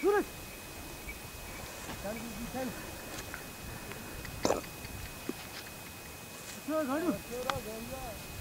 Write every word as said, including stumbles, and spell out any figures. Şurası. Sen gidin sen. Şurası.